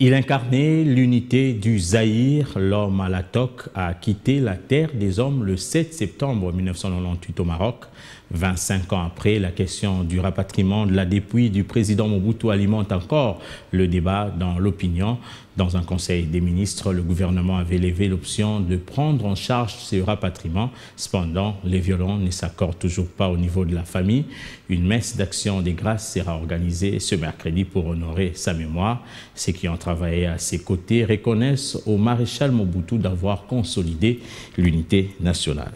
Il incarnait l'unité du Zaïre. L'homme à la toque a quitté la terre des hommes le 7 septembre 1998 au Maroc. 25 ans après, la question du rapatriement de la dépouille du président Mobutu alimente encore le débat dans l'opinion. Dans un conseil des ministres, le gouvernement avait levé l'option de prendre en charge ce rapatriement. Cependant, les violents ne s'accordent toujours pas au niveau de la famille. Une messe d'action des grâces sera organisée ce mercredi pour honorer sa mémoire. Ceux qui ont travaillé à ses côtés reconnaissent au maréchal Mobutu d'avoir consolidé l'unité nationale.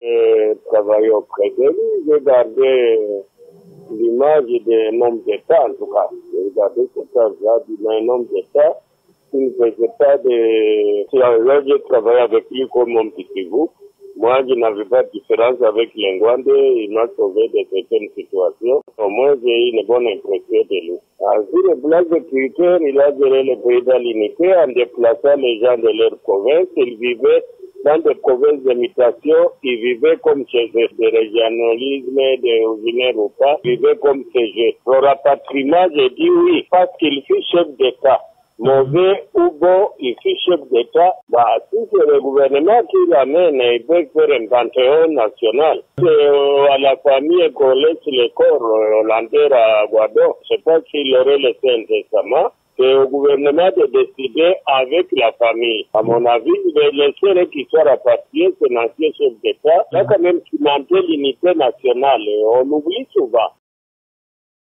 J'ai travaillé auprès de lui, j'ai regardé l'image d'un homme d'État, en tout cas. J'ai regardé cet âge-là d'un homme d'État qui ne faisait pas de... Là, j'ai travaillé avec lui comme mon petit vous. Moi, je n'avais pas de différence avec l'Ingwande, il m'a sauvé de certaines situations. Au moins, j'ai une bonne impression de lui. Ensuite, le plan de culture, il a géré le pays dans l'unité en déplaçant les gens de leur province. Ils vivaient dans des provinces d'imitation, ils vivaient comme chez eux, de régionalisme, de génère ou pas, ils vivaient comme chez eux. Pour le rapatriement, j'ai dit oui, parce qu'il fut chef d'État. Mauvais ou bon, il fut chef d'État. Bah, si c'est le gouvernement qui l'amène, il peut faire un panthéon national. C'est à la famille qu'on laisse le corps hollandais à Guadeloupe. Je ne sais pas s'il aurait laissé un testament. C'est au gouvernement de décider avec la famille. À mon avis, le seul qui soit rapatrié, c'est l'ancien chef d'État. Là, quand même, qui manquait l'unité nationale. On oublie souvent.